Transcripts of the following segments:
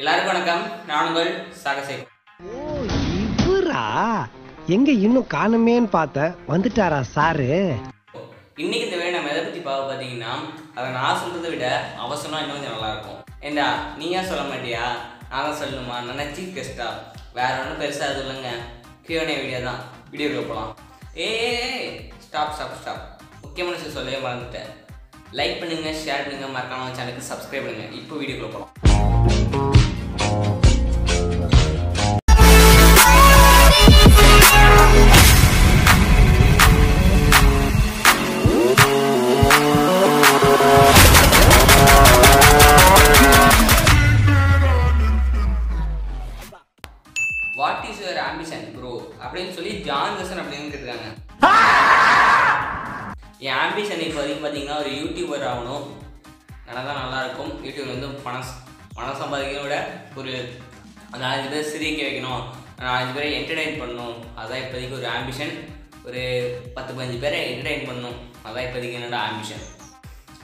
எல்லாருக்கும் வணக்கம். நானுங்கள் சாகசே. ஓ இவரா, எங்க இன்னும் காணுமேன்னு பார்த்த வந்துட்டாரா சாரு? இன்னைக்கு இந்த வேலை நம்ம எதை பற்றி பார்த்தீங்கன்னா, அதை நான் சொல்றதை விட அவசரம் இன்னும் கொஞ்சம் நல்லா இருக்கும். ஏண்டா நீயா சொல்ல மாட்டியா, நான் தான் சொல்லணுமா? நான் சீஃப் கெஸ்டா, வேற ஒன்றும் பெருசாக எதுவும் இல்லைங்க. கியூஎன்ஏ வீடியோ தான். வீடியோக்குள்ள போகலாம். ஏ ஸ்டாப் ஸ்டாப் ஸ்டாப், முக்கியமான விஷயம் சொல்லவே மறந்துட்டேன். லைக் பண்ணுங்க, ஷேர் பண்ணுங்க, மறக்காம சேனலுக்கு சப்ஸ்கிரைப் பண்ணுங்க. இப்போ வீடியோக்குள்ள போகலாம். What is your ambition bro அப்படின்னு சொல்லி ஜான்சன் அப்படின்னு கேட்டிருக்காங்க. என் ஆம்பிஷன் இப்போ வரைக்கும் பார்த்தீங்கன்னா ஒரு யூடியூபர் ஆகணும். நல்லா நல்லாயிருக்கும். யூடியூப்ல வந்து பணம் சம்பாதிக்கிறத விட ஒரு 4-5 பேர் சிரிக்க வைக்கணும், 4-5 பேரை என்டர்டெயின் பண்ணணும். அதான் இப்போதைக்கு ஒரு ஆம்பிஷன். ஒரு 10-15 பேரை என்டர்டெயின் பண்ணணும். அதான் இப்போதைக்கு என்னோட ஆம்பிஷன்.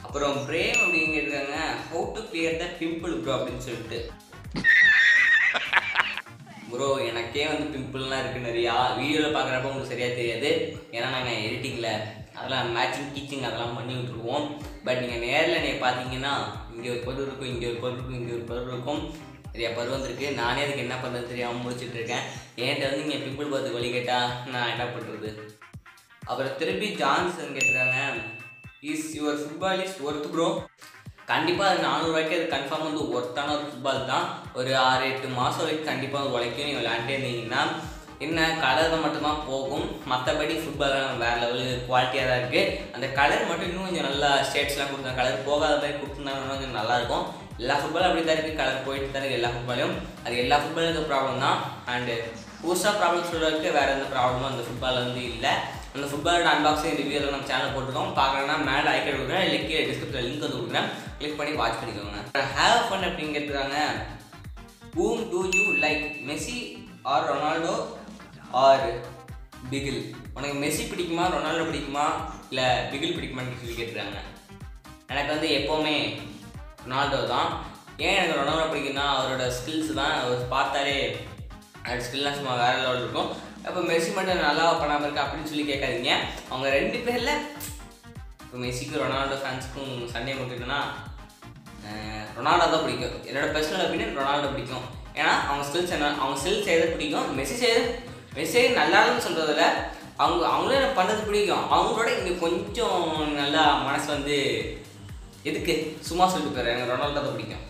அப்புறம் பிரேம் அப்படின்னு கேட்டிருக்காங்க, how to clear the pimple bro அப்படின்னு சொல்லிட்டு. ப்ரோ எனக்கே வந்து பிம்பிள்லாம் இருக்குது நிறையா. வீடியோவில் பார்க்குறப்ப உங்களுக்கு சரியாக தெரியாது, ஏன்னா நாங்கள் எடிட்டிங்கில் அதெல்லாம் மேட்சிங் டீச்சிங் அதெல்லாம் பண்ணி விட்டுருவோம். பட் நீங்கள் நேரில் என்னை பார்த்தீங்கன்னா இங்கே ஒரு பொருள் இருக்கும், இங்கே ஒரு பொருள் இருக்கும், இங்கே ஒரு பொருள் இருக்கும், நிறையா பருவம் வந்துருக்கு. நானே அதுக்கு என்ன பண்ணுறது தெரியாமல் முடிச்சுட்டு இருக்கேன். என்கிட்ட வந்து இங்கே பிம்பிள் பார்த்து வழி கேட்டால் நான் என்ன பண்ணுறது? அப்புறம் திருப்பி ஜான்சன் கேட்டுருக்காங்க, is your football is worth bro? கண்டிப்பாக அது 400 ரூபாய்க்கு அது கன்ஃபார்ம் வந்து ஒர்த்தான ஒரு ஃபுட்பால் தான். ஒரு 6-8 மாதம் வரைக்கும் கண்டிப்பாக உழைக்கும். நீங்கள் விளையாண்டே இருந்தீங்கன்னா என்ன கலரில் மட்டும்தான் போகும். மற்றபடி ஃபுட்பால் வேறு லெவலில் குவாலிட்டியாக தான் இருக்குது. அந்த கலர் மட்டும் இன்னும் கொஞ்சம் நல்லா ஸ்டேட்ஸ்லாம் கொடுத்தா கலர் போகாத மாதிரி கொடுத்துருந்தாங்கன்னா கொஞ்சம் நல்லாயிருக்கும். எல்லா ஃபுட்பாலும் அப்படி தான் இருக்குது, கலர் போயிட்டு தான் இருக்குது எல்லா ஃபுட்பாலையும். அது எல்லா ஃபுட்பாலும் ப்ராப்ளம் தான். அண்டு புதுசாக ப்ராப்ளம் சொல்கிறதுக்கு வேறு எந்த ப்ராப்ளமும் அந்த ஃபுட்பால் வந்து இல்லை. அந்த ஃபுட்பாலோட அன்பாக்சிங் ரிவ்யூவில் நம்ம சேனல் போட்டிருக்கோம். பார்க்கணுன்னா மேலே ஐக்கன் கொடுக்குறேன், இல்லை கீழே டிஸ்கிரிப்ஷனில் லிங்க் வந்து கொடுக்குறேன். கிளிக் பண்ணி வாட்ச் பண்ணிக்கோங்க. ஹேவ் ஃபன் அப்படின்னு கேட்டுருக்காங்க, whom do you like, Messi or Ronaldo or Bigil? உனக்கு மெஸ்ஸி பிடிக்குமா, ரொனால்டோ பிடிக்குமா, இல்லை பிகில் பிடிக்குமான்னு சொல்லி கேட்டுருக்காங்க. எனக்கு வந்து எப்போவுமே ரொனால்டோ தான். ஏன் எனக்கு ரொனால்டோ பிடிக்குன்னா அவரோட ஸ்கில்ஸ் தான். அவர் பார்த்தாலே அந்த ஸ்கில்லாம் சும்மா வேறு லெவலில் இருக்கும். அப்போ மெஸ்ஸி மட்டும் நல்லா பண்ணாமல் இருக்கா அப்படின்னு சொல்லி கேட்காதீங்க. அவங்க 2 பேரில் இப்போ மெஸ்ஸிக்கும் ரொனால்டோ ஃபேன்ஸுக்கும் சண்டே போட்டுக்கிட்டோன்னா ரொனால்டோ தான் பிடிக்கும். என்னோடய பர்சனல் ஒப்பீனியன் ரொனால்டோ பிடிக்கும். ஏன்னா அவங்க ஸ்கில்ஸ் என்ன, அவங்க ஸ்கில்ஸ் எதை பிடிக்கும். மெஸ்ஸி நல்லா இருக்குன்னு சொல்கிறதில்ல, அவங்களே எனக்கு பண்ணுறது பிடிக்கும். அவங்களோட இங்கே கொஞ்சம் நல்லா மனசு வந்து எதுக்கு சும்மா சொல்லிட்டு போகிறேன். எனக்கு ரொனால்டோ தான் பிடிக்கும்.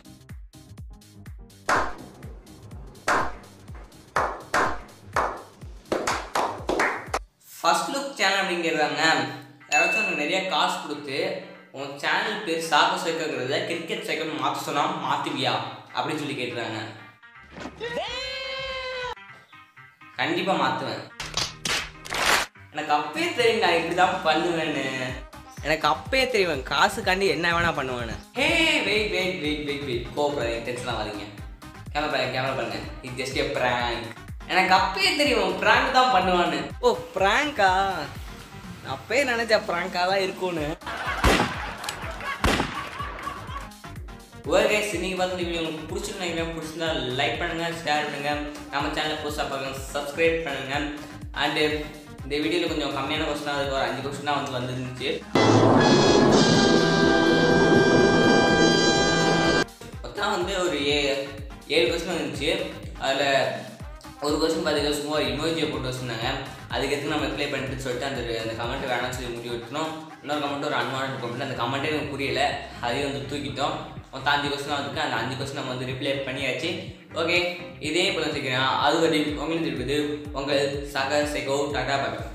ஃபஸ்ட் லுக் சேனல் அப்படிங்கிறதாங்க, யாராச்சும் எனக்கு நிறையா காசு கொடுத்து உங்கள் சேனல் பேர் சாக சேர்க்கங்கிறத கிரிக்கெட் சேர்க்க மாற்ற சொன்னால் மாற்றுவியா அப்படின்னு சொல்லி கேட்டுறாங்க. கண்டிப்பாக மாற்றுவேன். எனக்கு அப்பயே தெரியும் நான் இப்படி தான் பண்ணுவேன்னு. எனக்கு அப்பயே தெரியும் காசுக்காண்டி என்ன வேணால் பண்ணுவேன்னு. Hey wait wait wait wait wait கோபுரம் டென்ஷன்லாம் வரீங்க. கேமரா பாருங்க, இது ஜஸ்ட் எ பிராங்க். எனக்கு அப்பயே தெரியும் பிராங்க் தான் பண்ணுவான்னு. ஓ பிராங்கா, அப்பயே நினைச்சா பிராங்கா தான் இருக்கும்னு. ஓகே இன்னைக்கு பார்த்து உங்களுக்கு பிடிச்சிருந்தா லைக் பண்ணுங்க, ஷேர் பண்ணுங்க, நம்ம சேனலை புதுசாக பாருங்க, சப்ஸ்கிரைப் பண்ணுங்க. அண்டு இந்த வீடியோவில் கொஞ்சம் கம்மியான கொஸ்டினாக இருக்கு, ஒரு 5 கொஸ்டினாக வந்து வந்துருந்துச்சு. மொத்தம் வந்து ஒரு 7 கொஸ்டின் வந்துருந்துச்சு. அதில் ஒரு கொஸ்டின் பார்த்தீங்கன்னா சும்மா ஒரு இமோஜியை போட்டு வச்சுருந்தாங்க. அதுக்கேற்று நம்ம ரிப்ளை பண்ணிட்டு சொல்லிட்டு அந்த கமெண்ட் வேணாம்னு சொல்லி முடிவு எடுத்துனோம். இன்னொரு கமெண்ட் ஒரு அன்வான்ட் கமெண்ட், அந்த கமெண்ட்டே எனக்கு புரியல, அதையும் வந்து தூக்கிட்டோம். மொத்தம் 5 கொஸ்டினாக வந்துருக்கு. அந்த 5 கொஸ்டின் நம்ம வந்து ரிப்ளை பண்ணியாச்சு. ஓகே இதே போல வச்சுக்கிறேன். அது வரையும் உங்களுக்கு இருக்குது உங்கள் சக செகோ டாடா பாய்.